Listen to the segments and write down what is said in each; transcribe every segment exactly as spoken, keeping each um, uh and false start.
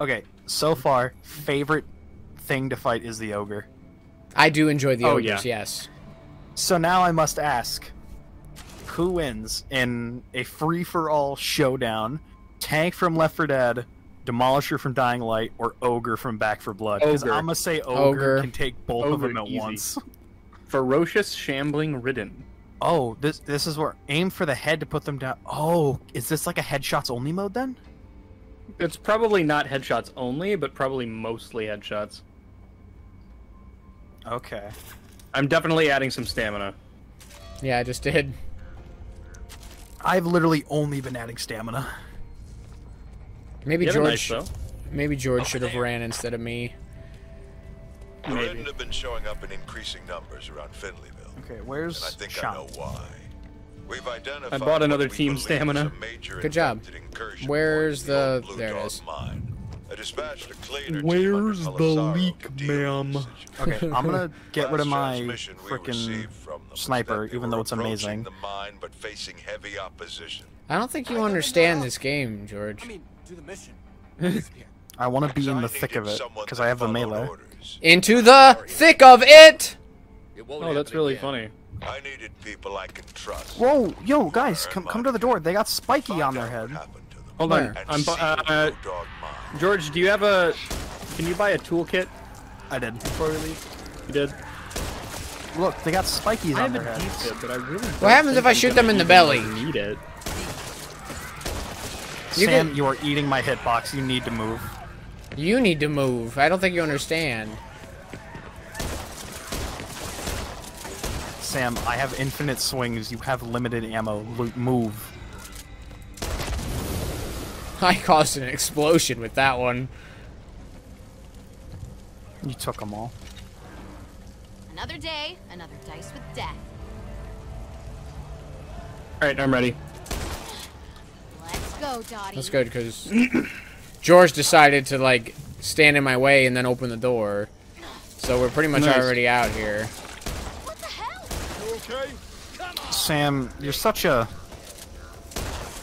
Okay, so far, favorite thing to fight is the ogre. I do enjoy the oh, ogres, yeah. yes. So now I must ask, who wins in a free-for-all showdown? Tank from Left four Dead, Demolisher from Dying Light, or Ogre from Back four Blood? Because I'm going to say Ogre, ogre. can take both ogre of them at easy. once. Ferocious, shambling, ridden. Oh, this this is where aim for the head to put them down. Oh, is this like a headshots only mode then? It's probably not headshots only, but probably mostly headshots. Okay. I'm definitely adding some stamina. Yeah, I just did. I've literally only been adding stamina. Maybe George, nice, maybe George oh, should have ran instead of me. Maybe. Have been showing up in increasing numbers around Findlayville. Okay, where's and I think shop? I know why. We've identified I bought another team stamina. Good job. Where's the? There it is. Mine. I dispatched a cleaner Where's the leak, ma'am? Okay, I'm gonna get rid of my freaking sniper, even though it's amazing. The mine, but facing heavy opposition. I don't think you understand this game, George. I mean, do the mission. I want to be in the thick of it because I have the melee. Into the thick of it. Oh, that's really funny. I needed people I can trust. Whoa, yo, guys, come come to the door. They got spiky on their head. Hold on. I'm, uh, uh, George, do you have a? Can you buy a toolkit? I did. Before release, you did. Look, they got spikies on their head. Really what happens if I shoot them in the belly? Need it. You Sam, can... you are eating my hitbox. You need to move. You need to move. I don't think you understand. Sam, I have infinite swings. You have limited ammo. L move. I caused an explosion with that one. You took them all. Another day, another dice with death. All right, I'm ready. Let's go, Dottie. Let's go, because George decided to, like, stand in my way and then open the door. So we're pretty much nice. already out here. What the hell? You okay? Come on. Sam, you're such a...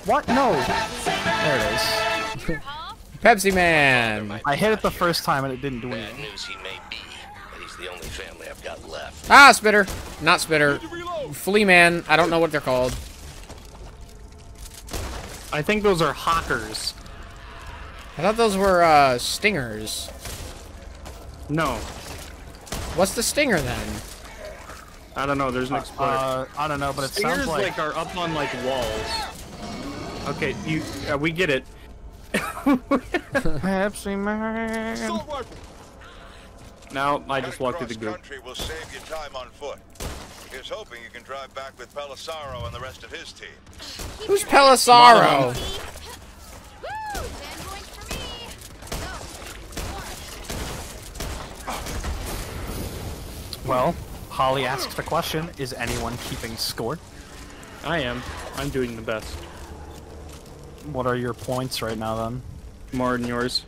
What? No. There it is. Pepsi Man. I hit it the first time and it didn't do anything. Bad news he may be, but he's the only family I've got left. Ah, Spitter. Not Spitter. Flea Man. I don't know what they're called. I think those are hawkers. I thought those were uh, stingers. No. What's the stinger then? I don't know. There's an exploder. Uh, I don't know, but it stingers, sounds like... like are up on like walls. Okay, you. Uh, we get it. Pepsi Man. Now I just walked through the group. Will save you time on foot. Here's hoping you can drive back with Pelissaro and the rest of his team. Who's Pelissaro? Well, Holly asks the question, is anyone keeping score? I am. I'm doing the best. What are your points right now, then? More than yours.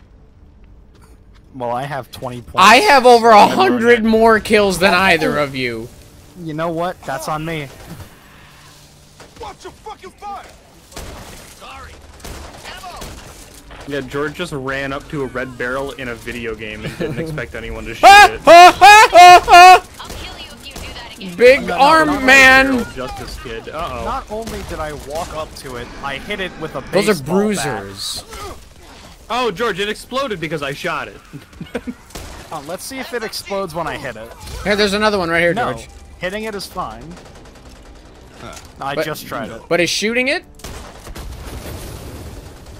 Well, I have twenty points. I have over a hundred more kills than either of you. You know what? That's on me. Watch your fucking fire! Sorry. Ammo. Yeah, George just ran up to a red barrel in a video game and didn't expect anyone to shoot it. I'll kill you if you do that again. Big arm man. Justice kid. Uh-oh. Not only did I walk up to it, I hit it with a baseball bat. Those are bruisers. Oh, George, it exploded because I shot it. Oh, let's see if it explodes when I hit it. Here, there's another one right here, no. George. Hitting it is fine. Huh. No, I but, just tried it. But is shooting it?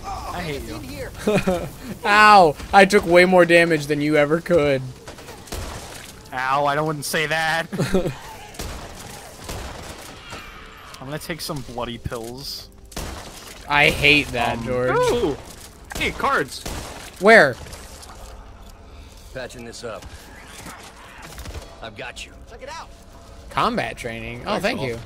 Oh, I hate you. Ow! I took way more damage than you ever could. Ow! I don't wouldn't say that. I'm gonna take some bloody pills. I hate that, um, George. No. Hey, cards. Where? Patching this up. I've got you. Check it out. Combat training. Oh, thank you.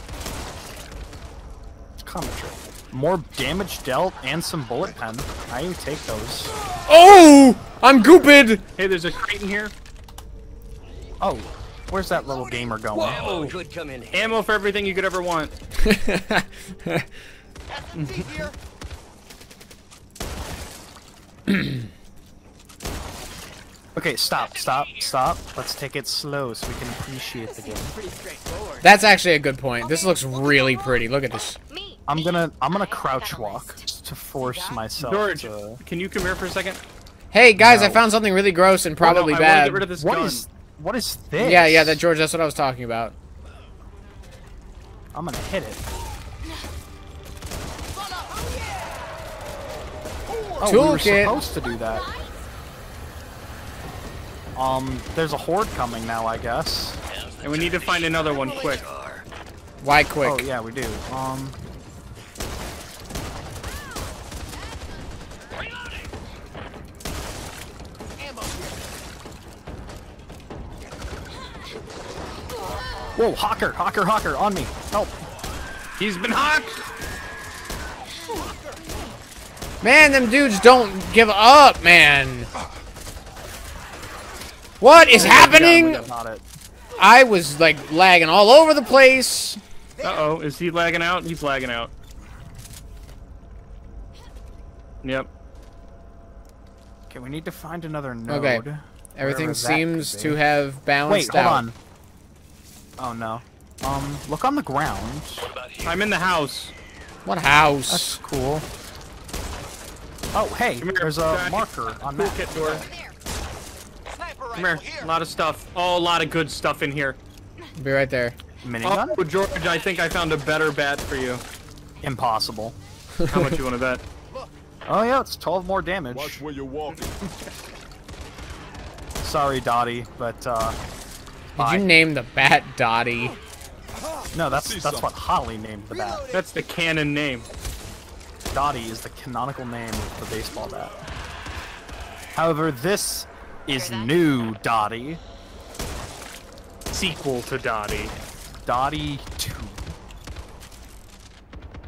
Combat training. More damage dealt and some bullet pen. I even take those. Oh! I'm gooped! Hey, there's a crate in here. Oh, where's that little gamer going? Whoa. Whoa. Come in here. Ammo for everything you could ever want. Okay, stop, stop, stop. Let's take it slow so we can appreciate the game. That's actually a good point. This looks really pretty. Look at this. I'm gonna, I'm gonna crouch walk to force myself. George, to... can you come here for a second? Hey guys, no. I found something really gross and probably oh, no, bad. I want to get rid of this what gun. is, what is this? Yeah, yeah, that George. That's what I was talking about. I'm gonna hit it. Oh, Toolkit. We were supposed to do that. Um, there's a horde coming now, I guess. And we need to find another one quick. Why quick? Oh, yeah, we do. Um... Whoa, Hawker, Hawker, Hawker, on me. Help. He's been hawked! Man, them dudes don't give up, man. What is happening? I was like lagging all over the place. Uh-oh, is he lagging out? He's lagging out. Yep. Okay, we need to find another node. Okay. Everything seems to have balanced out. Wait, hold on. Oh no. Um, look on the ground. I'm in the house. What house? That's cool. Oh, hey, there's a marker on the toolkit door. Come here. A lot of stuff. Oh, a lot of good stuff in here. Be right there. Minigun? Oh, George, I think I found a better bat for you. Impossible. How much you want to bet? Oh, yeah, it's twelve more damage. Watch where you're walking. Sorry, Dottie, but, uh... Bye. Did you name the bat Dottie? No, that's that's what Holly named the bat. That's the canon name. Dottie is the canonical name of the baseball bat. However, this... is new Dottie. Sequel to Dottie. Dottie two.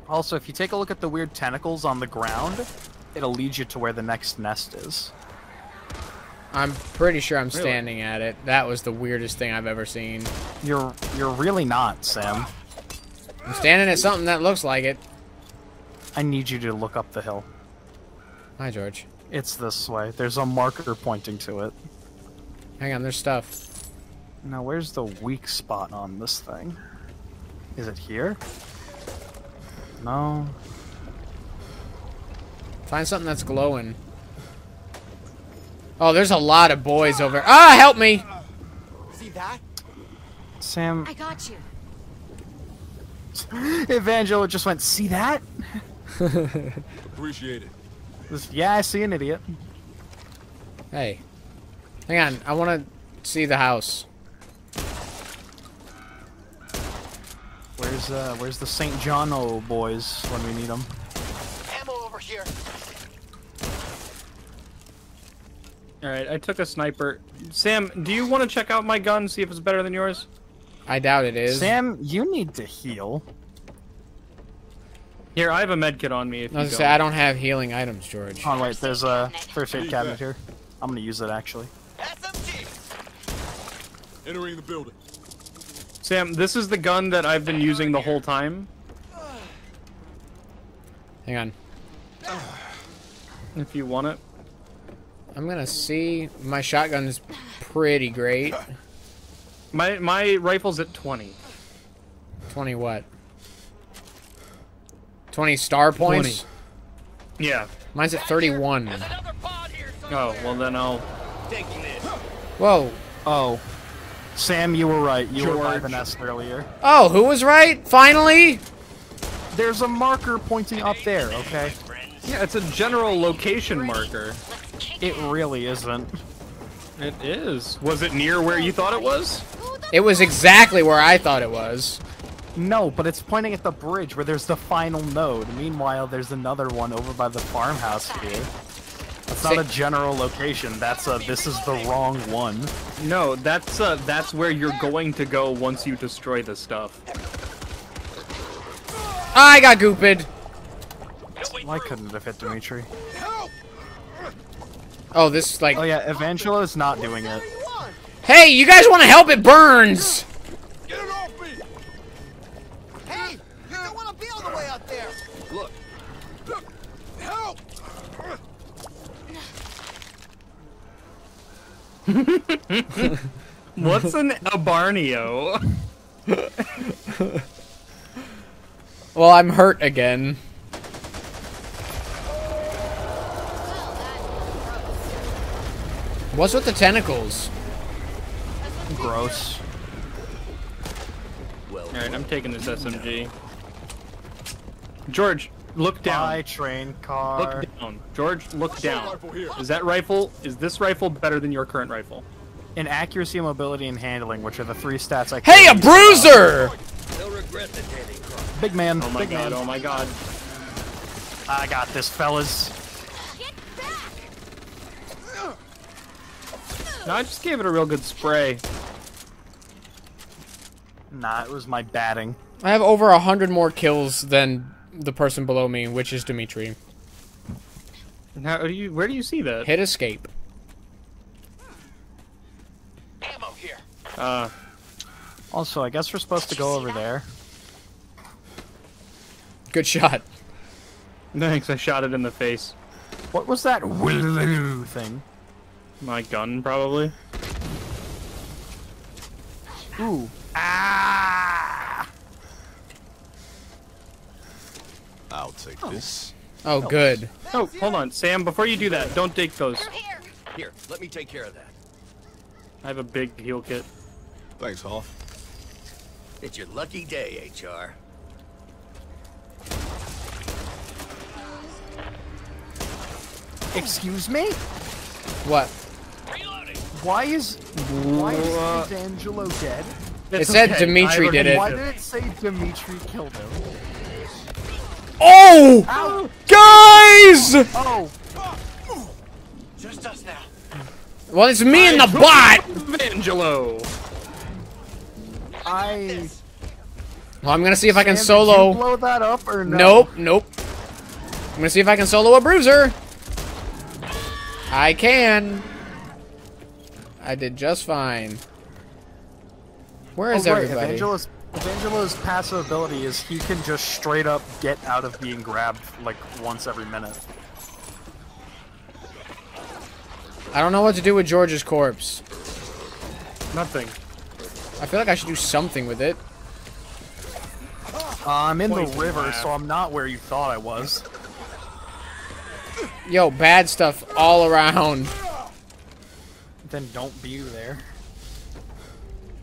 Also, if you take a look at the weird tentacles on the ground, it'll lead you to where the next nest is. I'm pretty sure I'm really? standing at it. That was the weirdest thing I've ever seen. You're you're really not, Sam. I'm standing at something that looks like it. I need you to look up the hill. Hi, George. It's this way. There's a marker pointing to it. Hang on, there's stuff. Now, where's the weak spot on this thing? Is it here? No. Find something that's glowing. Oh, there's a lot of boys over. Ah, help me! See that? Sam. I got you. Evangelo just went, see that? Appreciate it. Yeah, I see an idiot. Hey. Hang on, I want to see the house. Where's uh, where's the Saint John-o boys when we need them? Ammo over here. Alright, I took a sniper. Sam, do you want to check out my gun, see if it's better than yours? I doubt it is. Sam, you need to heal. Here, I have a medkit on me. If you I was gonna say, I don't have healing items, George. Oh wait, there's a first aid cabinet here. I'm gonna use it actually. S M G. Entering the building. Sam, this is the gun that I've been using the whole time. Hang on. If you want it. I'm gonna see. My shotgun is pretty great. My my rifle's at twenty. Twenty what? twenty star points? twenty. Yeah. Mine's at thirty-one. Oh, well then I'll... Whoa. Oh. Sam, you were right. You George. were right, Vanessa, earlier. Oh, who was right? Finally? There's a marker pointing up there, okay? Yeah, it's a general location marker. It really isn't. It is. Was it near where you thought it was? It was exactly where I thought it was. No, but it's pointing at the bridge where there's the final node. Meanwhile, there's another one over by the farmhouse here. That's not a general location. That's a, this is the wrong one. No, that's uh, that's where you're going to go once you destroy the stuff. I got gooped. I couldn't have hit Dimitri. Oh, this like. Oh yeah, Evangelo's not doing it. Hey, you guys want to help? It burns. Look. Help! What's an Abarnio? Well, I'm hurt again. What's with the tentacles? Gross. Alright, I'm taking this S M G. George, look down. By train car. Look down. George, look down. Is that rifle, is this rifle better than your current rifle? In accuracy, mobility, and handling, which are the three stats I can. Hey, a bruiser! Big man. Oh my god, oh my god. I got this, fellas. No, I just gave it a real good spray. Nah, it was my batting. I have over a hundred more kills than the person below me, which is Dimitri. How do you? Where do you see that? Hit escape. Ammo here. Uh. Also, I guess we're supposed to go over there. Good shot. Thanks. I shot it in the face. What was that woo thing? My gun, probably. Ooh. Ah! I'll take oh. this. Oh, Helps. Good. Oh, hold on, Sam. Before you do that, don't take those. Here, here. Let me take care of that. I have a big heal kit. Thanks, Hoff. It's your lucky day, H R. Excuse me? What? Why is why is Angelo dead? It's it said okay. Dimitri did it. Why did it say Dimitri killed him? Oh! Ow. Guys! Oh. Oh. Just us now. Well, it's me I and the bot. Angelo. I. Well, I'm gonna see if Sam, I can solo. Did you blow that up or no? Nope, nope. I'm gonna see if I can solo a bruiser. I can. I did just fine. Where is oh, right. everybody? Evangelo's, Evangelo's passive ability is he can just straight up get out of being grabbed like once every minute. I don't know what to do with George's corpse. Nothing. I feel like I should do something with it. Uh, I'm in Point the river, lab. so I'm not where you thought I was. Yo, bad stuff all around. Then don't be there.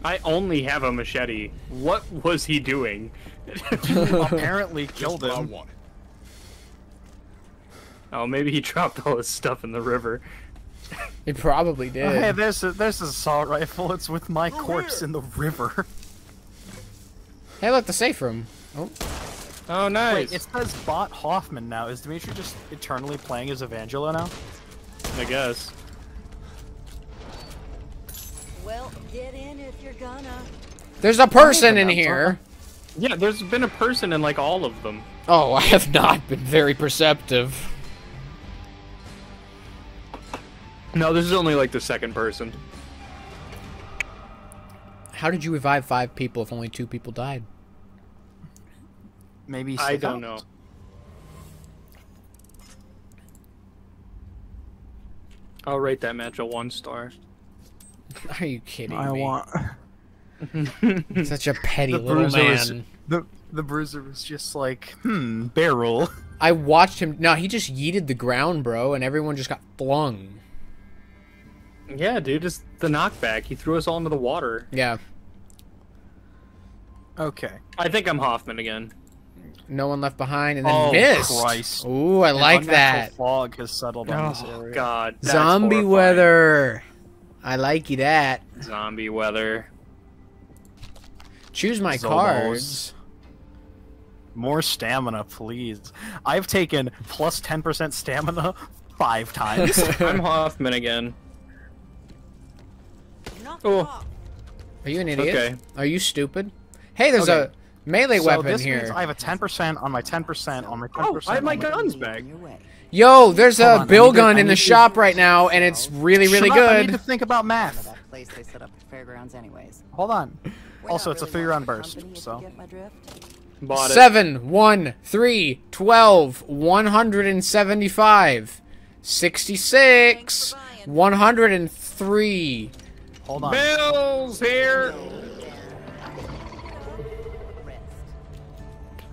I only have a machete. What was he doing? Apparently killed him. Oh, maybe he dropped all his stuff in the river. He probably did. Oh, hey, there's a, there's a assault rifle. It's with my corpse in the river. Hey, look, the safe room. Oh, oh nice. Wait, it says Bot Hoffman now. Is Dimitri just eternally playing as Evangelo now? I guess. Well, get in if you're gonna. There's a person in here. Yeah, there's been a person in like all of them. Oh, I have not been very perceptive. No, this is only like the second person. How did you revive five people if only two people died? Maybe I don't know. I'll rate that match a one star. Are you kidding I me? I want... Such a petty little man. Was, the, the bruiser was just like, hmm, barrel. I watched him... No, he just yeeted the ground, bro, and everyone just got flung. Yeah, dude, just the knockback. He threw us all into the water. Yeah. Okay. I think I'm Hoffman again. No one left behind, and then oh, missed. Oh, Christ. Ooh, I and like that. Fog has settled oh, on this area. God. Zombie horrifying. Weather. I like you that. Zombie weather. Choose my Zobos. Cards. More stamina, please. I've taken plus ten percent stamina five times. I'm Hoffman again. Oh. Are you an idiot? Okay. Are you stupid? Hey, there's okay. a melee so weapon this here. Means I have a ten percent on my ten percent on my ten percent. Oh, I have my, my guns back. Yo, there's a bill gun in the shop right now, and it's really, really good. I need to think about math. Place they set up at fairgrounds anyways. Hold on. Also, it's a three-round burst, so... seven, one, three, twelve, one seventy-five, sixty-six, one thirty. three. Hold on. Bill's here.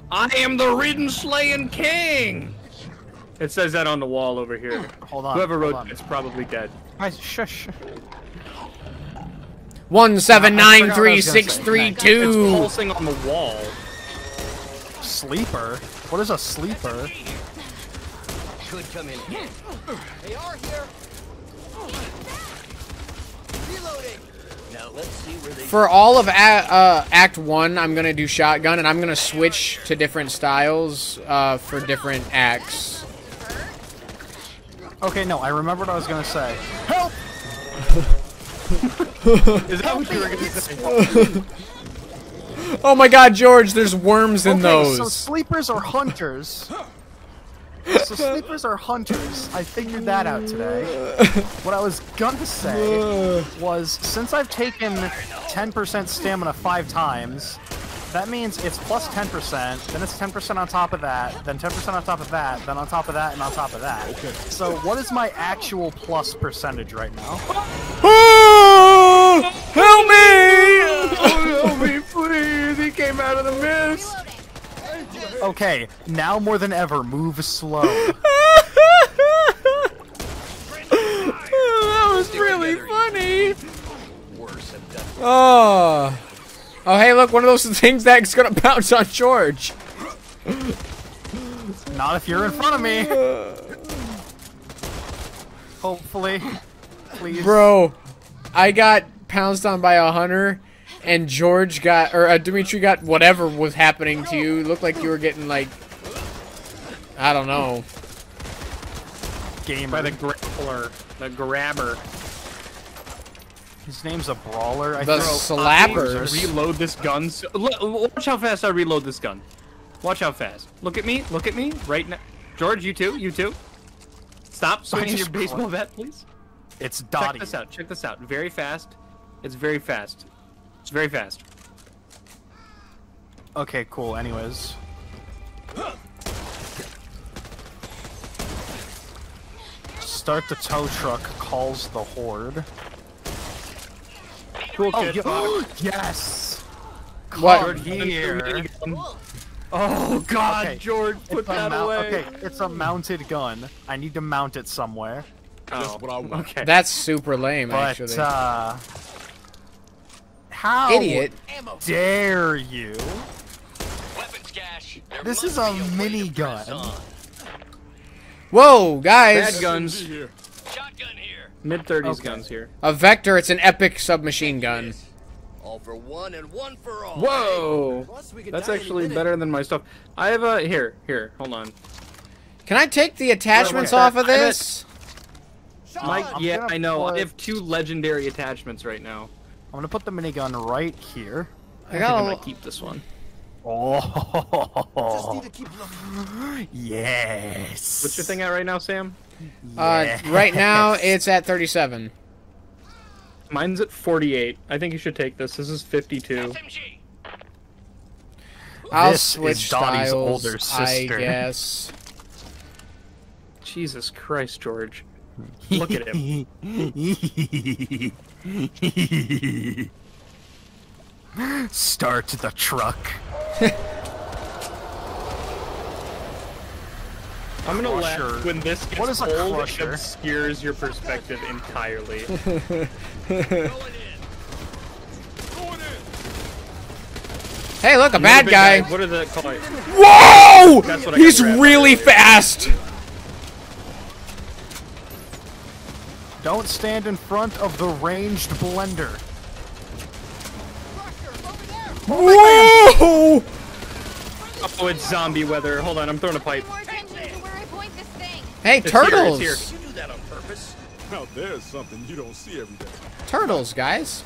I am the ridden slaying king. It says that on the wall over here. Hold on. Whoever wrote it's probably dead. Guys, shush. One seven nine three six three two. It's pulsing on the wall. Sleeper? What is a sleeper? Could come in. They are here. Reloading. Now let's see where they. For all of act, uh, act one, I'm gonna do shotgun, and I'm gonna switch to different styles uh, for different acts. Okay, no, I remembered what I was gonna say. Help! Is that what you were gonna say? Oh my God, George! There's worms in okay, those. So sleepers are hunters. So sleepers are hunters. I figured that out today. What I was gonna say was, since I've taken ten percent stamina five times, that means it's plus ten percent, then it's ten percent on top of that, then ten percent on top of that, then on top of that, and on top of that. Okay. So what is my actual plus percentage right now? Oh, help me! Oh, help me, please! He came out of the mist! Okay, now more than ever, move slow. That was really funny. Oh. Oh, hey, look, one of those things that's gonna bounce on George. Not if you're in front of me. Hopefully. Please. Bro, I got pounced on by a hunter. And George got, or uh, Dimitri got whatever was happening to you. It looked like you were getting, like, I don't know. Gamer. By the grappler. The grabber. His name's a brawler. I the slappers. I reload this gun. So watch how fast I reload this gun. Watch how fast. Look at me. Look at me. Right now. George, you too. You too. Stop swinging your baseball bat, please. It's Dottie. Check this out. Check this out. Very fast. It's very fast. It's very fast. Okay, cool. Anyways. Start the tow truck, calls the horde. Cool kid. Oh, yeah. Yes! Come what? Here. Oh, God, okay. George, put it's that away. Okay, it's a mounted gun. I need to mount it somewhere. Oh, okay. That's super lame, but, actually. But, uh... How Idiot. dare you? Weapons cache. This is a minigun. Whoa, guys! Bad guns. Shotgun here. Mid thirties okay. guns here. A Vector. It's an epic submachine gun. All for one and one for all. Whoa! That's actually better than my stuff. I have a here. Here, hold on. Can I take the attachments off of this? Mike, yeah, I know. I have two legendary attachments right now. I'm gonna put the minigun right here. I, I gotta think I'm gonna keep this one. Oh, just keep yes. What's your thing at right now, Sam? Yes. Uh, right now it's at thirty-seven. Mine's at forty-eight. I think you should take this. This is fifty-two. S M G. I'll this switch is Dottie's styles, older sister. I guess. Jesus Christ, George. Look at him. Start the truck. I'm gonna laugh when this gets what is a old, it obscures your perspective entirely. Hey, look, a bad guy. What are the colors? Whoa! That's what He's really earlier. fast. Don't stand in front of the ranged blender. Whoa! Oh, it's zombie weather. Hold on, I'm throwing a pipe. Hey, it's turtles! Here, it's here. You do that on purpose. Well, there's something you don't see every day. Turtles, guys.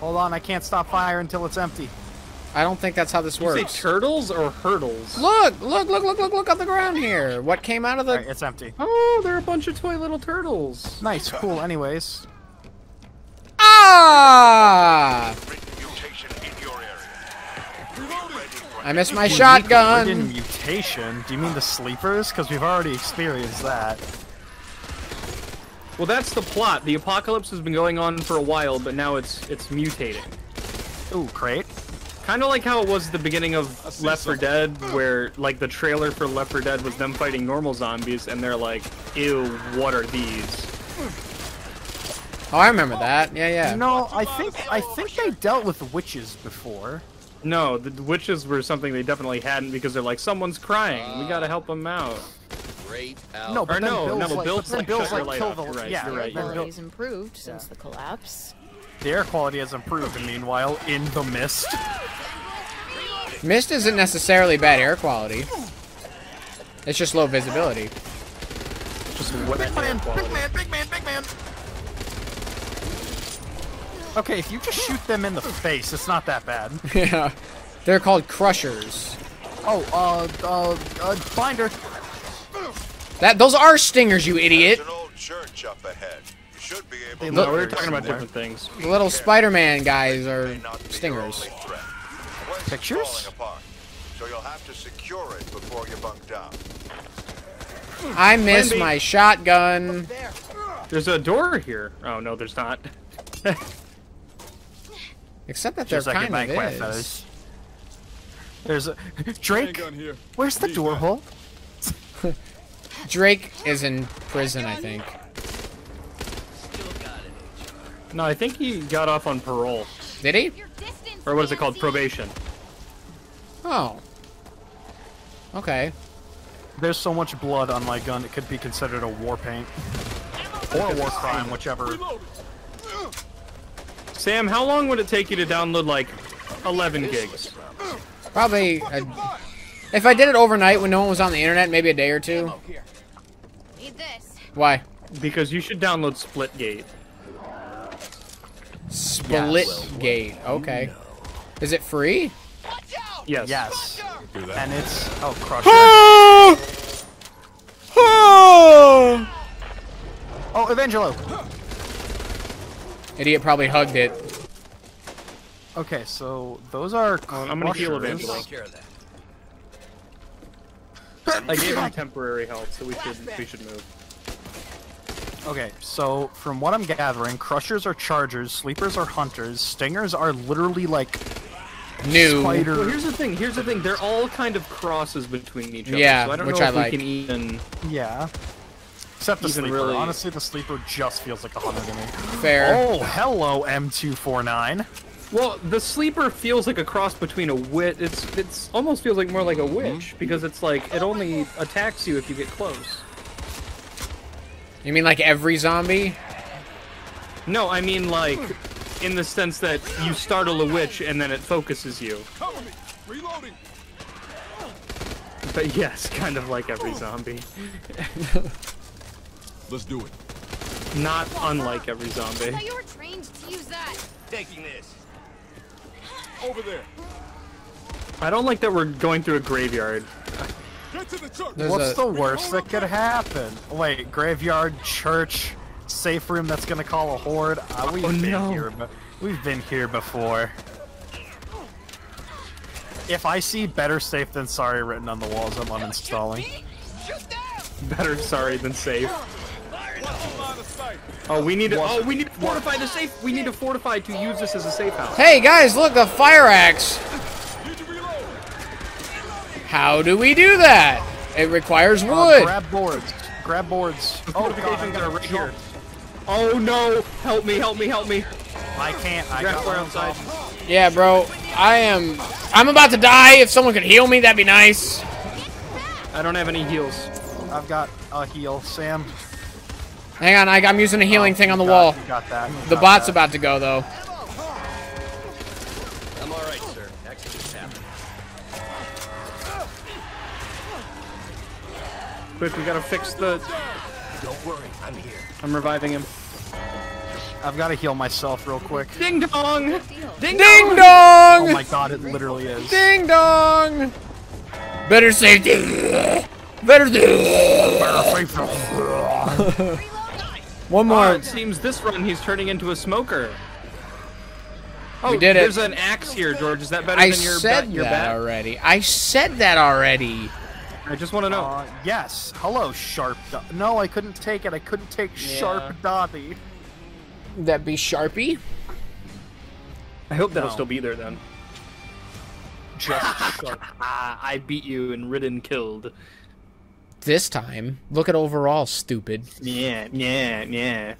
Hold on, I can't stop fire until it's empty. I don't think that's how this works. You say turtles or hurdles? Look! Look! Look! Look! Look! Look on the ground here. What came out of the? All right, it's empty. Oh, there are a bunch of toy little turtles. Nice, cool. Anyways. Ah! I missed my shotgun. Didn't mutation? Do you mean the sleepers? Because we've already experienced that. Well, that's the plot. The apocalypse has been going on for a while, but now it's it's mutating. Ooh, crate. Kind of like how it was at the beginning of Left four Dead, where like the trailer for Left four Dead was them fighting normal zombies, and they're like, "Ew, what are these?" Oh, I remember that. Yeah, yeah. No, I think I think they dealt with witches before. No, the witches were something they definitely hadn't, because they're like, someone's crying. Uh, we gotta help them out. Great out. No, but or no, Bill's no, like, Bill's like, Bill's like, like kill the light. Right, yeah, you're right. Their quality's improved since yeah. the collapse. The air quality has improved, and meanwhile, in the mist. Mist isn't necessarily bad air quality. It's just low visibility. Just big man, big man, big man, big man. Okay, if you just shoot them in the face, it's not that bad. Yeah. They're called crushers. Oh, uh, uh, uh, binder. That, those are stingers, you idiot. There's an old church up ahead. You should be able to no, we're talking about different things. The little Spider-Man guys are stingers. Pictures? So you'll have to secure it before you bunk down. I miss my shotgun. There's a door here. Oh, no, there's not. Except that there's kind of is. There's a Drake. Where's the door hole? Drake is in prison, I think. No, I think he got off on parole. Did he? Or what is it called? Probation. Oh. Okay. There's so much blood on my gun, it could be considered a war paint or a war crime, whichever. Sam, how long would it take you to download, like, eleven gigs? Probably, a, if I did it overnight when no one was on the internet, maybe a day or two. Need this. Why? Because you should download Splitgate. Splitgate, okay. Is it free? Yes. Yes. And it's, oh, Crusher. Oh! Oh! Oh, Evangelo. Idiot probably hugged it. Okay, so those are. Um, I'm gonna heal Evangelo. I gave him temporary health, so we should we should move. Okay, so from what I'm gathering, crushers are chargers, sleepers are hunters, stingers are literally like new. Spider. Well, here's the thing. Here's the thing. They're all kind of crosses between each other. Yeah, so I don't which know I if like. We can even. Yeah. Except the sleeper. Really... Honestly, the sleeper just feels like a hunter to me. Fair. Oh, hello, M two forty-nine. Well, the sleeper feels like a cross between a witch. It's it's almost feels like more like a witch, because it's like it only attacks you if you get close. You mean like every zombie? No, I mean like in the sense that you startle a witch and then it focuses you. Cover me. Reloading. But yes, kind of like every zombie. Let's do it. Not unlike every zombie. I thought you were trained to use that. Taking this. Over there. I don't like that we're going through a graveyard. Get to the church. What's a... the worst that could happen? Wait, graveyard, church, safe room that's gonna call a horde. Uh, we've oh, been no. here, but we've been here before. If I see "better safe than sorry" written on the walls, I'm uninstalling. Better sorry than safe. Oh, we need to. Oh, we need to fortify the safe. We need to fortify to use this as a safe house. Hey guys, look, a fire axe. How do we do that? It requires wood. Uh, grab boards. Grab boards. Oh god, I got right here. Oh no! Help me! Help me! Help me! I can't. I got fire outside. Yeah, bro. I am. I'm about to die. If someone could heal me, that'd be nice. I don't have any heals. I've got a heal, Sam. Hang on, I, I'm using a healing oh, thing on the got, wall. Got that. The got bot's that. about to go, though. I'm all right, sir. Actually, this happened. Quick, we gotta fix the. Don't worry, I'm here. I'm reviving him. I've gotta heal myself real quick. Ding dong! Ding, Ding dong! dong! Oh my god, it literally is. Ding dong! Better safety. Better do. One more. Oh, it seems this run he's turning into a smoker. Oh, we did there's it. an axe here, George. Is that better I than your bat? I said that bat? already. I said that already. I just want to know. Uh, yes. Hello, Sharp. Do no, I couldn't take it. I couldn't take yeah. Sharp Dobby. That'd be Sharpie? I hope that'll no. still be there then. Just Sharp. I beat you and ridden killed. This time. Look at overall, stupid. Yeah, yeah, yeah.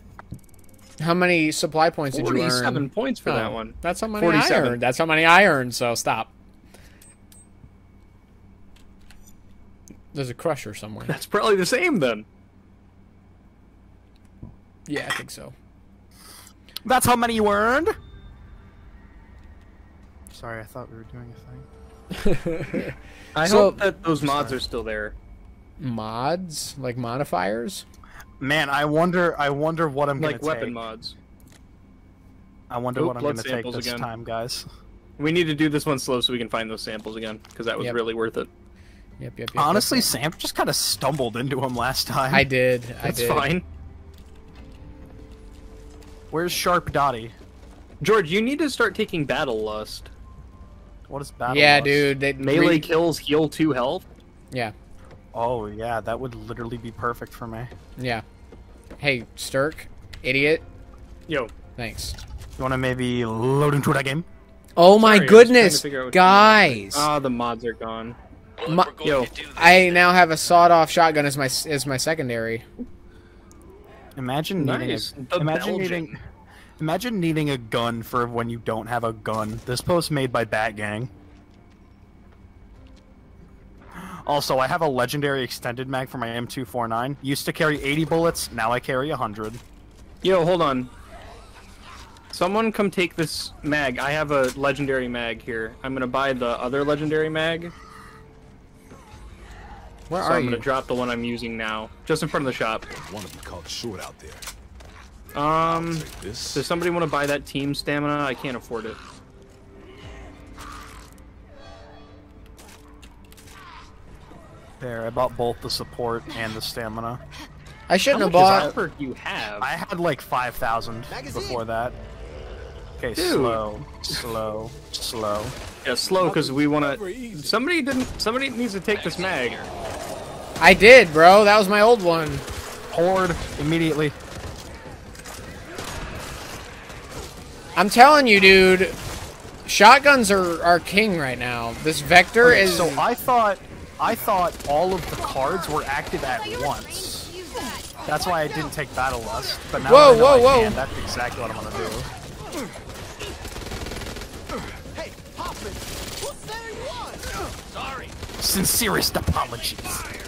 How many supply points did you earn? forty-seven points for oh, that one. That's how many forty-seven. I earned. That's how many I earned, so stop. There's a crusher somewhere. That's probably the same, then. Yeah, I think so. That's how many you earned? Sorry, I thought we were doing a thing. I so, hope that those mods sorry. are still there. Mods? Like modifiers? Man, I wonder I wonder what I'm like gonna weapon take. Weapon mods. I wonder Oop, what I'm gonna take this again. time, guys. We need to do this one slow so we can find those samples again, because that was yep. really worth it. Yep, yep, yep. Honestly, yep. Sam just kind of stumbled into him last time. I did. I That's did. fine. Where's Sharp Dottie? George, you need to start taking Battle Lust. What is Battle yeah, Lust? Yeah, dude. They Melee really... kills, heal two health? Yeah. Oh, yeah. That would literally be perfect for me. Yeah. Hey, Sturk. Idiot. Yo. Thanks. You want to maybe load into that game? Oh, my Sorry, goodness. Guys. Ah, the mods are gone. Well, my, yo, I now have a sawed-off shotgun as my as my secondary. Imagine nice. needing a, imagine Belgian. needing imagine needing a gun for when you don't have a gun. This post made by Batgang. Also, I have a legendary extended mag for my M two forty-nine. Used to carry eighty bullets, now I carry one hundred. Yo, hold on. Someone come take this mag. I have a legendary mag here. I'm gonna buy the other legendary mag. Where so are I'm you? gonna drop the one I'm using now, just in front of the shop. One of them caught short out there. Um, this. Does somebody want to buy that team stamina? I can't afford it. There, I bought both the support and the stamina. I shouldn't How have bought. How much you have? I had like five thousand before that. Okay, Dude. slow, slow, slow. Yeah, slow, because we want to. Somebody didn't. Somebody needs to take this mag. I did, bro. That was my old one. Horde immediately. I'm telling you, dude. Shotguns are are king right now. This Vector okay, is. So I thought, I thought all of the cards were active at once. That's why I didn't take Battle Lust. But now whoa, I know whoa, I can. whoa! That's exactly what I'm gonna do. Sorry. Sincerest apologies.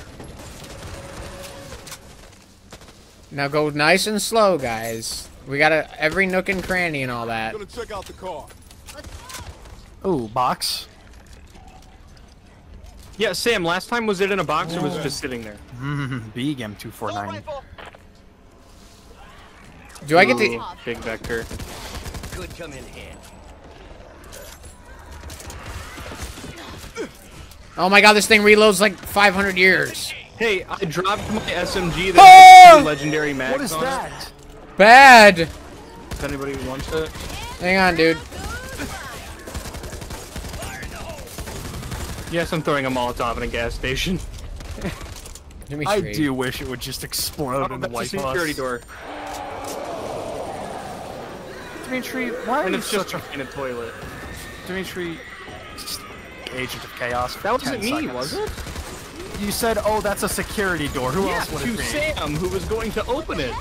Now go nice and slow, guys. We got a, every nook and cranny and all that. Gonna check out the car. Ooh, box. Yeah, Sam. Last time was it in a box oh. or was it just sitting there? Big M two forty-nine. Do I get the big Vector? Good, come in here. Oh my god, this thing reloads like five hundred years. Hey, I dropped my S M G that oh! has legendary mags. What is on that? It. Bad. If anybody wants it. Hang on, dude. Yes, I'm throwing a Molotov in a gas station. I do wish it would just explode oh, and wipe us. Security door. Dimitri, why are and you it's such just a... in a toilet? Dimitri... Agent of Chaos. That wasn't me, seconds. was it? You said, "Oh, that's a security door." Who yeah, else would it be? Yeah, to Sam, who was going to open it.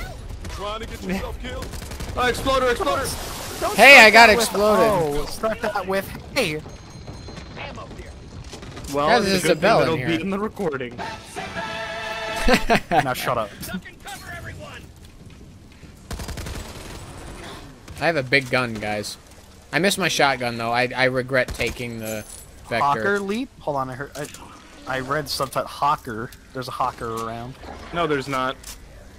Trying to get yourself killed. Oh, exploder! Exploder! Don't hey, I got exploded. Oh, start that with hey. I'm up here. Well, there's a bell in here. It'll be in the recording. Now shut up. I have a big gun, guys. I missed my shotgun though. I I regret taking the. Vector. Hawker leap? Hold on, I heard. I, I read subtitle Hawker. There's a Hawker around. No, there's not.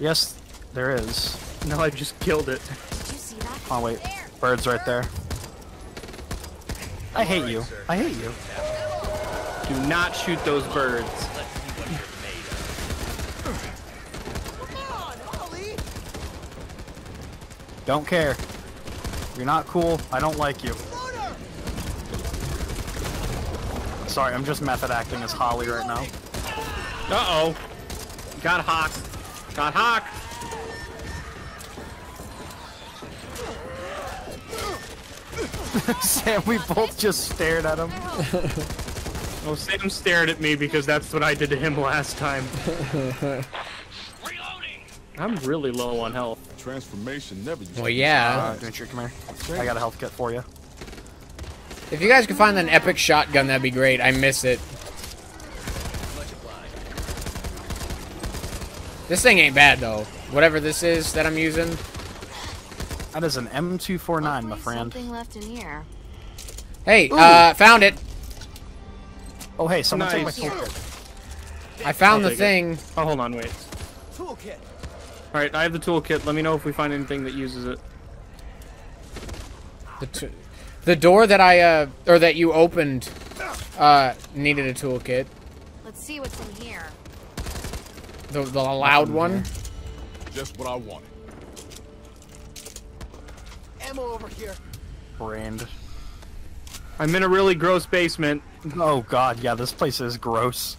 Yes, there is. No, I just killed it. Did you see that? Oh wait, bird's right there. I hate you. I hate you. Do not shoot those birds. Don't care. You're not cool. I don't like you. Sorry, I'm just method acting as Holly right now. Uh-oh. Got hawked. Got hawked. Sam, we both just stared at him. Oh, Sam stared at me because that's what I did to him last time. Reloading. I'm really low on health. Transformation never used well, yeah. Uh, come here. I got a health kit for you. If you guys could find an epic shotgun, that'd be great. I miss it. This thing ain't bad, though. Whatever this is that I'm using. That is an M two forty-nine, my friend. Something left in here. Hey, Ooh. uh, found it. Oh, hey, someone nice. Took my toolkit. I found the thing. It. Oh, hold on, wait. Toolkit. All right, I have the toolkit. Let me know if we find anything that uses it. The t the door that I uh or that you opened uh needed a toolkit. Let's see what's in here. The the loud one. Just what I wanted. Ammo over here. Brand. I'm in a really gross basement. Oh god, yeah, this place is gross.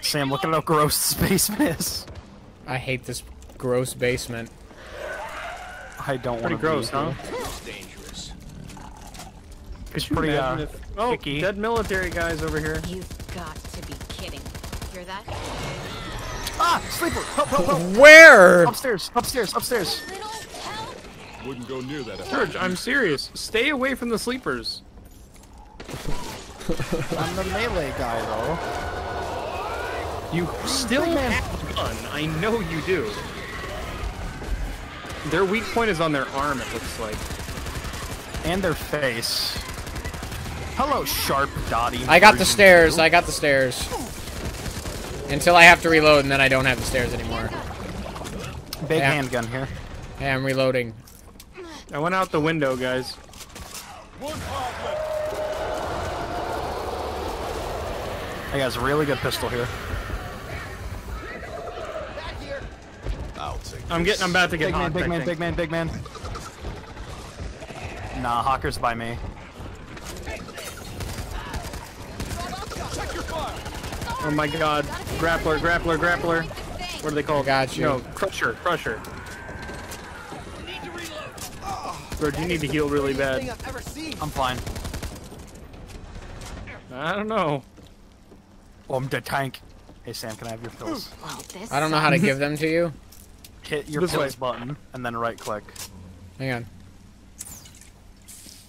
Sam, look at how gross this basement is. I hate this gross basement. I don't want to. Pretty gross, huh? It's dangerous. It's pretty uh, if... Oh, icky. Dead military guys over here. You've got to be kidding. Hear that? Ah, sleeper! Help, help, help! Where? Upstairs, upstairs, upstairs. Wouldn't go near that. George, I'm serious. Stay away from the sleepers. I'm the melee guy, though. You still have a gun. I know you do. Their weak point is on their arm, it looks like. And their face. Hello, sharp dotty. I got the stairs. I got the stairs. Until I have to reload, and then I don't have the stairs anymore. Big yeah. handgun here. Hey, I'm reloading. I went out the window, guys. I got a really good pistol here. I'll take I'm getting. I'm about to get big hawked, man, big man, big man, big man, Nah, hawkers by me. Oh my god, grappler, grappler, grappler. What do they call? Got you. No, crusher, crusher. George, you need to heal really bad. I'm fine. I don't know. Oh, I'm dead tank. Hey, Sam, can I have your pills? I don't know how to give them to you. Hit your this pills way. button and then right click. Hang on.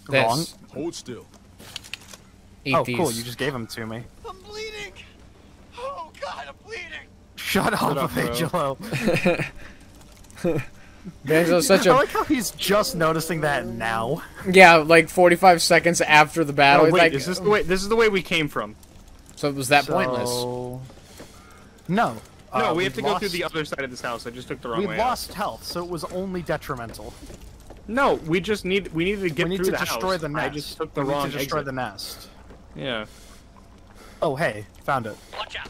This. Wrong. Hold still. Eat oh, these. Cool. You just gave them to me. I'm bleeding. Oh, God, I'm bleeding. Shut, Shut up, Angelo. Banjo's such a... I like how he's just noticing that now. Yeah, like forty-five seconds after the battle. Oh, wait, like... is this the way? This is the way we came from. So was that so... pointless? No. Uh, no, we have to lost... go through the other side of this house. I just took the wrong we way. We lost out. health, so it was only detrimental. No, we just need we needed to get we through need to the destroy house. The nest. I just took the we wrong need to destroy exit. the nest. Yeah. Oh hey, found it. Watch out.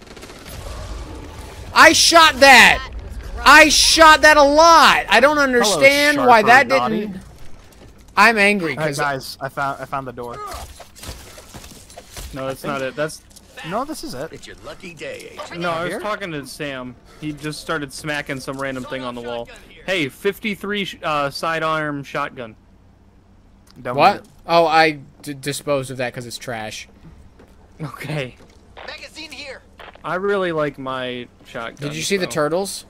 I shot that. I shot that a lot. I don't understand Hello, why that naughty. didn't. I'm angry because right, guys, I found I found the door. No, that's not it. That's no, this is it. It's your lucky day. H. No, I was talking to Sam. He just started smacking some random thing on the wall. Hey, fifty-three uh, sidearm shotgun. Don't what? Oh, I d disposed of that because it's trash. Okay. Magazine here. I really like my shotgun. Did you see though. the turtles?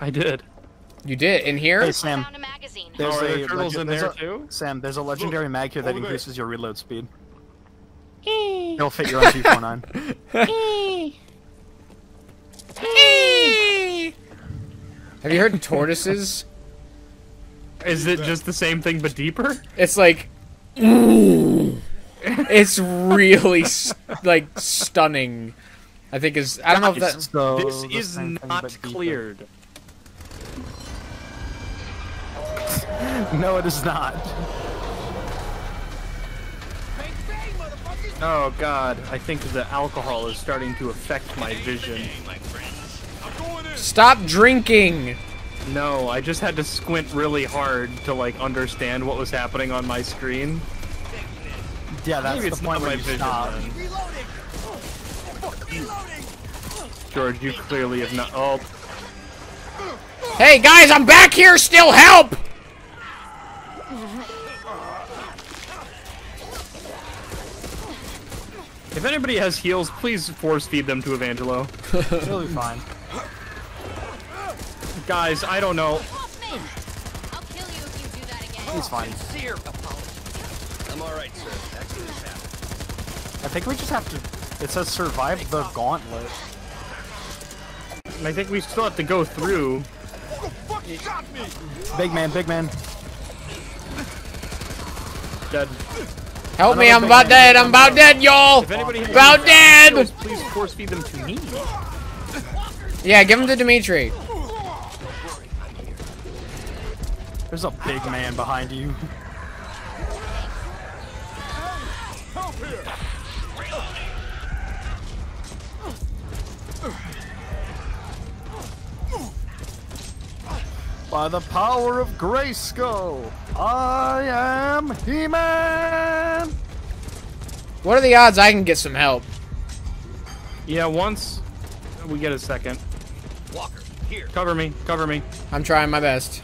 I did. You did? In here? Hey, Sam. Found a magazine. There's oh, a turtles in there, a, too? Sam, there's a legendary mag here that increases your reload speed. Eee. It'll fit your M two forty-nine. Eee. Eee. Have you heard tortoises? Is it just the same thing, but deeper? It's like... Ooh. It's really, like, stunning. I think is. I don't know if that's... So this is not cleared. Deeper. No, it is not. Oh god, I think the alcohol is starting to affect my vision. Stop drinking! No, I just had to squint really hard to like understand what was happening on my screen. Yeah, that's the point where you stop. George, you clearly have not. Oh. Hey guys, I'm back here. Still help! If anybody has heals, please force feed them to Evangelo. It'll be fine. Guys, I don't know. I'll kill you if you do that again. He's fine. Sincere apology. I'm all right, sir. Actually, this happened. I think we just have to. It says survive the gauntlet. And I think we still have to go through. Who the fuck shot me? Big man, big man. Dead. Help me, I'm about dead, I'm about dead, y'all! About dead! Please force feed them to me. Yeah, give them to Dimitri. There's a big man behind you. By the power of Grayskull, I am He-Man! What are the odds I can get some help? Yeah, once we get a second. Walker, here. Cover me, cover me. I'm trying my best.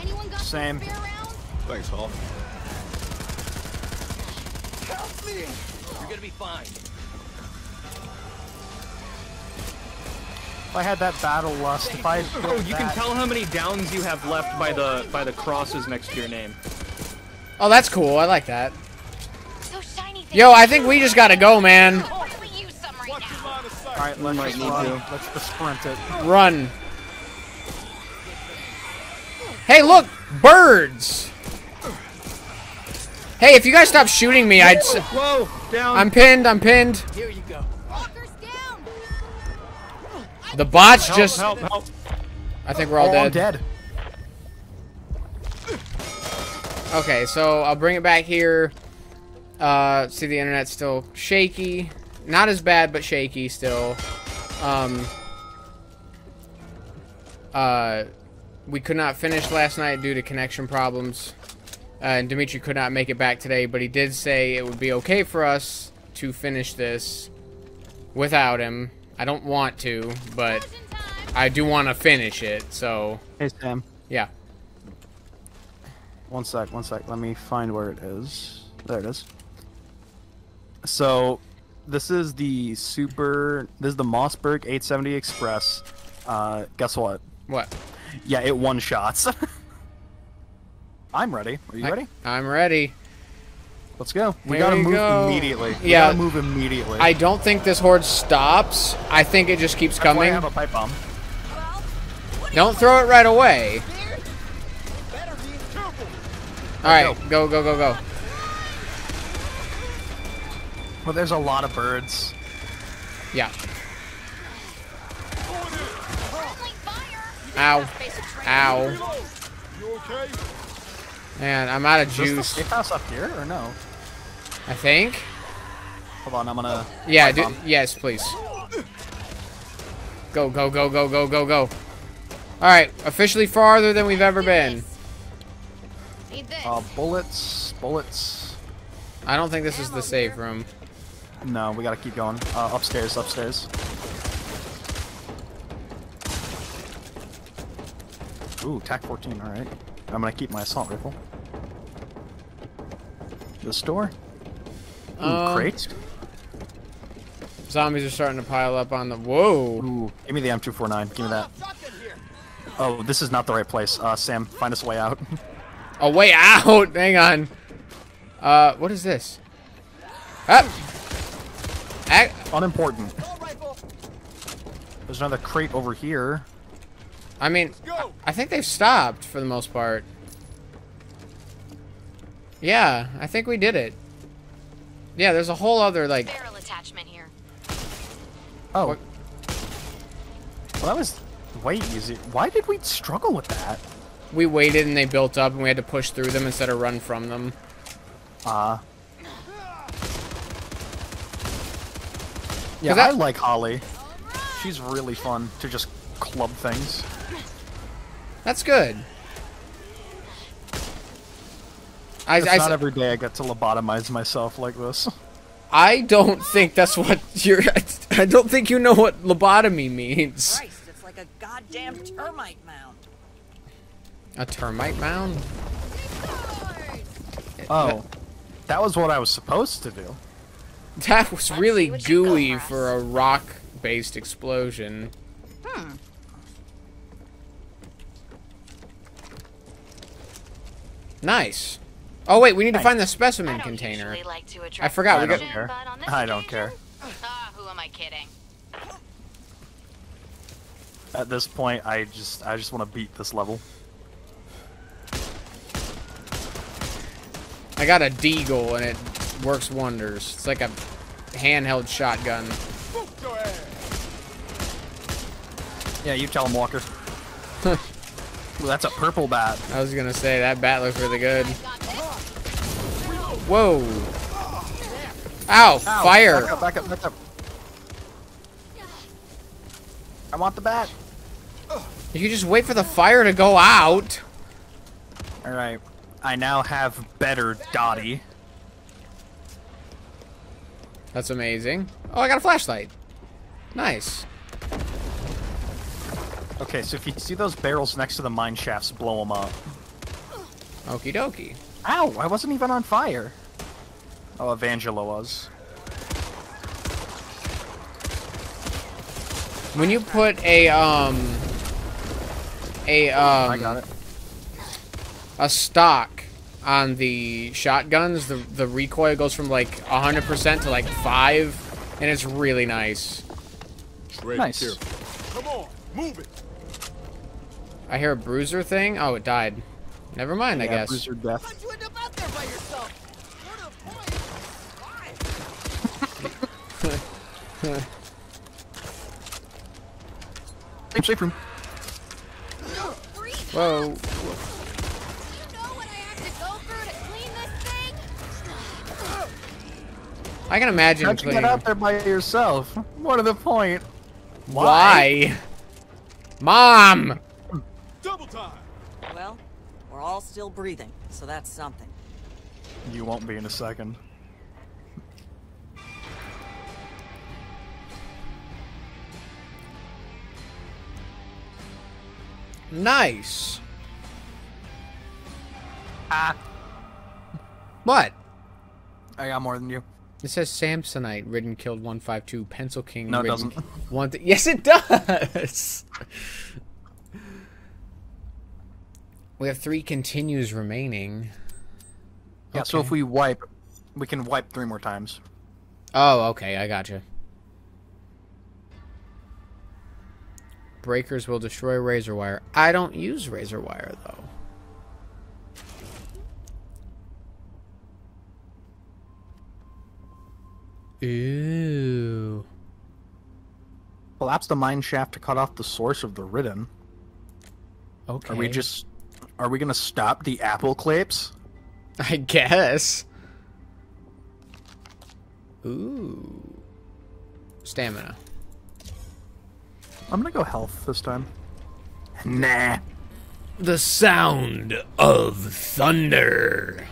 Anyone got Same. Thanks, Hall. Help me! You're gonna be fine. I had that battle lust. If I oh, you that. Can tell how many downs you have left by the by the crosses next to your name. Oh, that's cool. I like that. Yo, I think we just gotta go, man. All right, let's might need run. To. Let's just sprint it. Run. Hey, look, birds. Hey, if you guys stop shooting me, I'd. Whoa, down. I'm pinned. I'm pinned. Here you go. The bots help, just. Help, help. I think we're all dead. dead. Okay, so I'll bring it back here. Uh, see, the internet's still shaky. Not as bad, but shaky still. Um. Uh, we could not finish last night due to connection problems, uh, and Dimitri could not make it back today. But he did say it would be okay for us to finish this without him. I don't want to, but I do want to finish it, so... Hey, Sam. Yeah. One sec, one sec. Let me find where it is. There it is. So, this is the super... This is the Mossberg eight seventy Express. Uh, guess what? What? Yeah, it one-shots. I'm ready. Are you I, ready? I'm ready. Let's go. We gotta move immediately. Yeah. We gotta move immediately. I don't think this horde stops. I think it just keeps coming. I have a pipe bomb. Don't throw it right away. Alright, go, go, go, go. Well, there's a lot of birds. Yeah. Ow. Ow. You okay? Man, I'm out of juice. Is this the safe house up here or no? I think. Hold on, I'm gonna. Yeah, do yes, please. Go, go, go, go, go, go, go. All right, officially farther than we've ever been. Uh, bullets, bullets. I don't think this is the safe room. No, we gotta keep going. Uh, upstairs, upstairs. Ooh, T A C fourteen. All right. I'm gonna keep my assault rifle. The store? Ooh, um, crates? Zombies are starting to pile up on the... Whoa! Ooh, give me the M two forty-nine. Give me that. Oh, this is not the right place. Uh, Sam, find us a way out. A way out? Hang on. Uh, what is this? Ah! I Unimportant. There's another crate over here. I mean, I think they've stopped for the most part. Yeah, I think we did it. Yeah, there's a whole other like barrel attachment here. Oh. What? Well, that was way easy. Why did we struggle with that? We waited and they built up and we had to push through them instead of run from them. Ah. Uh. Yeah, I like Holly. She's really fun to just club things. That's good. I, it's I, not I, every day I get to lobotomize myself like this. I don't think that's what you're... I don't think you know what lobotomy means. Christ, it's like a goddamn termite mound. A termite mound? Oh, that was what I was supposed to do. That was really gooey for a rock-based explosion. Hmm. Nice. Oh wait, we need to find the specimen container. I forgot. I don't care. I don't care. Ah, who am I kidding? At this point, I just, I just want to beat this level. I got a deagle and it works wonders. It's like a handheld shotgun. Yeah, you tell him, Walker. Ooh, that's a purple bat. I was gonna say that bat looks really good. Whoa! Ow! Ow. Fire! Back up, back up, back up. I want the bat. You just wait for the fire to go out. All right. I now have better Dottie. That's amazing. Oh, I got a flashlight. Nice. Okay, so if you see those barrels next to the mine shafts, blow them up. Okie dokie. Ow, I wasn't even on fire. Oh, Evangelo was. When you put a, um... A, um... I got it. A stock on the shotguns, the, the recoil goes from like one hundred percent to like five, and it's really nice. Nice. Here. Come on, move it. I hear a bruiser thing. Oh, it died. Never mind, yeah, I guess. Bruiser death. You end up out there by yourself? What a point. Safe, safe room. Whoa. I can imagine. How'd you get out there by yourself? What are the point? Why? Why? Mom! Double time. Well, we're all still breathing, so that's something. You won't be in a second. Nice. Ah. What? I got more than you. It says Samsonite, ridden, killed, one five two, Pencil King. No, it ridden, doesn't. One yes, it does! We have three continues remaining. Yeah, okay. So if we wipe, we can wipe three more times. Oh, okay, I gotcha. Breakers will destroy razor wire. I don't use razor wire, though. Ooh. Collapse the mine shaft to cut off the source of the ridden. Okay. Are we just are we gonna stop the apple clips? I guess. Ooh. Stamina. I'm gonna go health this time. Nah. The sound of thunder.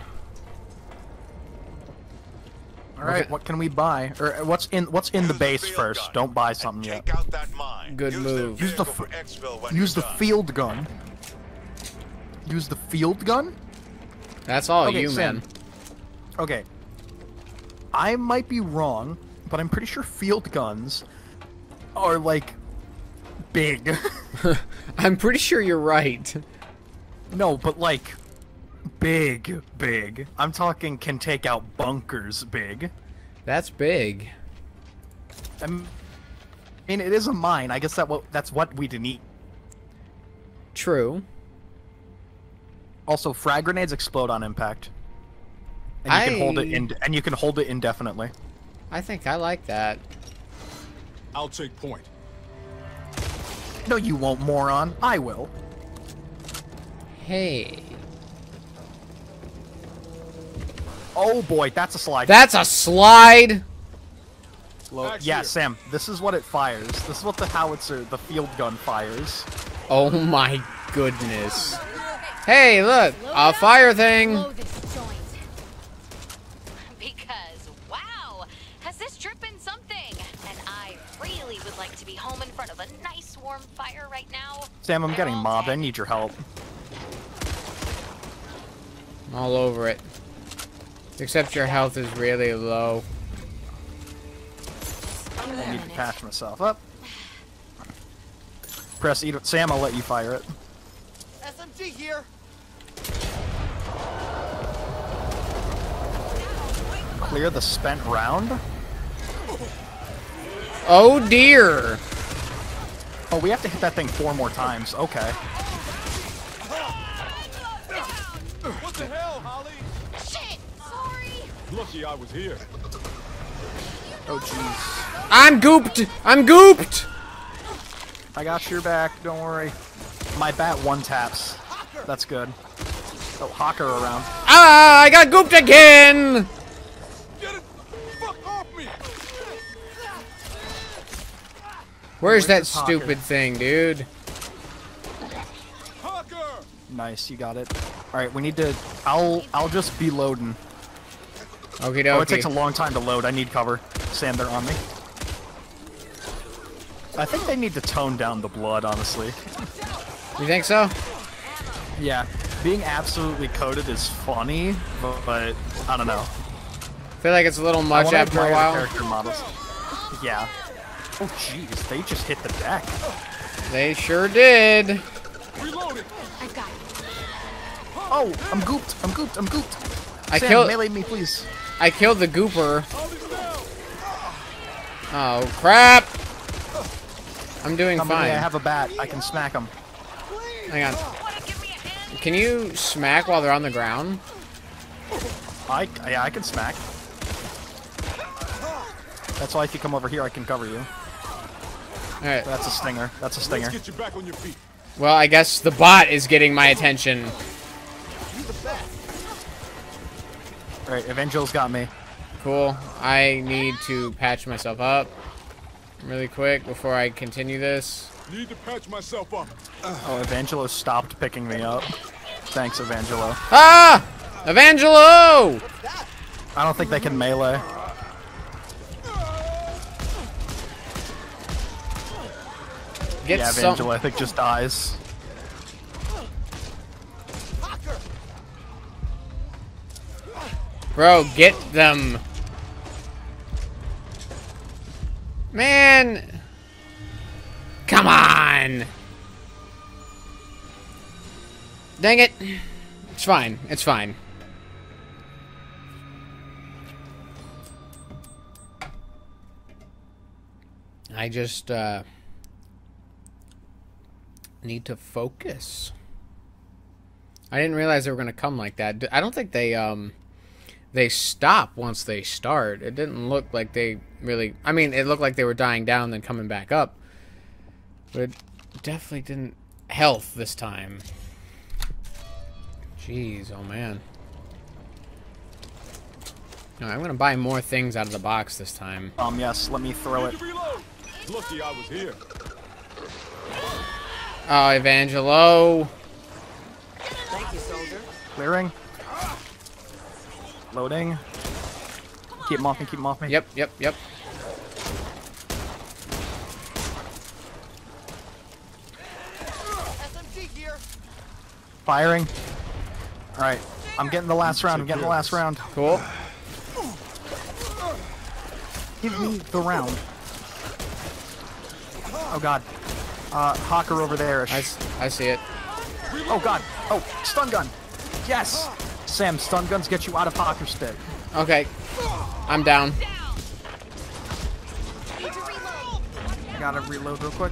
All right, what can we buy? Or what's in what's in the base first? Don't buy something yet. Good move. Use the use the field gun. Use the field gun? That's all you, man. Okay. I might be wrong, but I'm pretty sure field guns are like big. I'm pretty sure you're right. No, but like big, big. I'm talking can take out bunkers big. That's big. I'm, I mean, it is a mine. I guess that what that's what we didn't eat. True. Also, frag grenades explode on impact. And you I... can hold it in and you can hold it indefinitely. I think I like that. I'll take point. No, you won't, moron. I will. Hey. Oh boy, that's a slide. That's a slide. Low. Yeah, Sam, this is what it fires. This is what the howitzer, the field gun fires. Oh my goodness. Hey, look, a fire thing. Because wow, has this trip been something? And I fire right now. Sam, I'm They're getting mobbed. Dead. I need your help. I'm all over it. Except your health is really low. I need to patch myself up. Press E. Sam, I'll let you fire it. S M G here. Clear the spent round. Oh dear. Oh, we have to hit that thing four more times. Okay. What the hell, Holly? Shit! Sorry. Lucky I was here. Oh jeez. I'm gooped. I'm gooped. I got your back. Don't worry. My bat one taps. That's good. Oh, Hawker around. Ah! I got gooped again. Where's, Where's that stupid thing, dude? Hawker! Nice, you got it. All right, we need to. I'll I'll just be loading. Okay, dokie. Oh, it takes a long time to load. I need cover. Sam, they're on me. I think they need to tone down the blood, honestly. You think so? Yeah, being absolutely coated is funny, but, but I don't know. I feel like it's a little much after a while. Character models. Yeah. Oh jeez, they just hit the deck. They sure did. Reloaded. I got it. Oh, I'm gooped. I'm gooped. I'm gooped. I Sam, killed. Melee me, please. I killed the gooper. Oh crap! I'm doing Somebody, fine. I have a bat. I can smack them. Hang on. Can you smack while they're on the ground? I yeah, I can smack. That's why if you come over here, I can cover you. Alright. That's a stinger. That's a stinger. Let's get you back on your feet. Well, I guess the bot is getting my attention. Alright, Evangel's got me. Cool. I need to patch myself up really quick before I continue this. Need to patch myself up. Oh, Evangelo stopped picking me up. Thanks, Evangelo. Ah! Evangelo! I don't think they can melee. Get yeah, Evangelo, some... I think, just dies. Bro, get them. Man. Come on. Dang it. It's fine. It's fine. I just, uh... need to focus. I didn't realize they were gonna come like that. I don't think they um they stop once they start. It didn't look like they really. I mean, it looked like they were dying down then coming back up, but it definitely didn't. Health this time. Jeez, oh man. No, I'm gonna buy more things out of the box this time. Um, yes. Let me throw it. Lucky I was here. Oh, Evangelo. Thank you, soldier. Clearing. Loading. Keep him off me, keep him off me. Yep, yep, yep. S M G here. Firing. Alright, I'm getting the last round, I'm getting the last round. Cool. Give me the round. Oh god. Uh, Hawker over there. I, I see it. Oh god. Oh, stun gun. Yes. Sam, stun guns get you out of Hawker's stick. Okay. I'm down. I gotta reload real quick.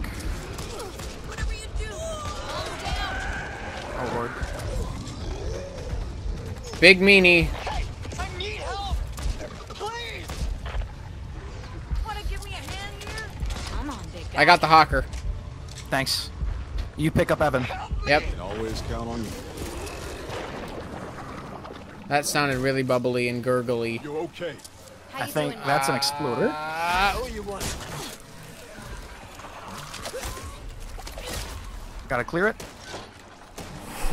Oh lord. Big meanie. Hey, I need help. Please. Wanna give me a hand here? I'm on big guy. I got the Hawker. Thanks. You pick up Evan. Yep. Always count on you. That sounded really bubbly and gurgly. You're okay. I think that's an exploder. Uh, oh, you want. Gotta clear it.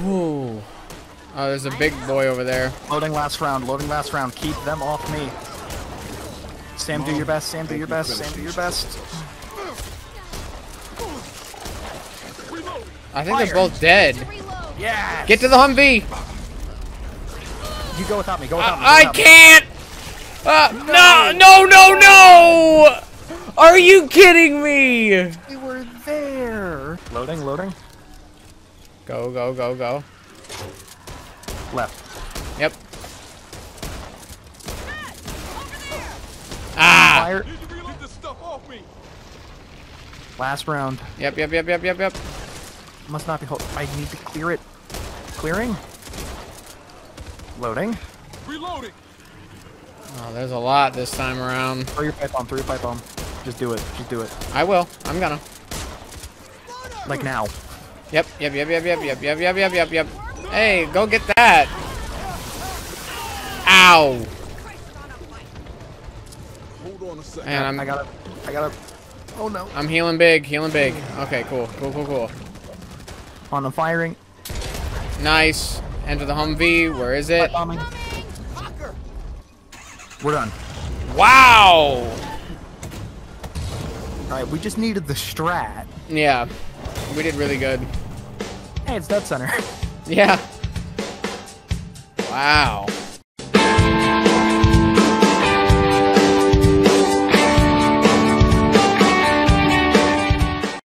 Ooh. Oh, there's a big boy over there. Loading last round. Loading last round. Keep them off me. Sam, do your best. Sam, do your best. Sam, do your best. I think Fire. they're both dead. Yeah. Get to the Humvee. You go without me. Go without I, me. Go without I can't. Uh, no. no, no, no, no. Are you kidding me? We were there. Loading, loading. Go, go, go, go. Left. Yep. Ah. Fire. Last round. Yep, yep, yep, yep, yep, yep. Must not be hold. I need to clear it. Clearing. Loading. Reloading. Oh, there's a lot this time around. Throw your pipe bomb. Throw your pipe bomb. Just do it. Just do it. I will. I'm gonna. Like now. Yep, yep, yep, yep, yep, yep, yep, yep, yep, yep, yep. Hey, go get that. Ow. Hold on a second. And I'm, I gotta. I gotta. Oh no. I'm healing big, healing big. Okay, cool, cool, cool, cool. On the firing. Nice. Enter the Humvee. Where is it? We're done. Wow. Alright, we just needed the strat. Yeah. We did really good. Hey, it's Dead Center. Yeah. Wow.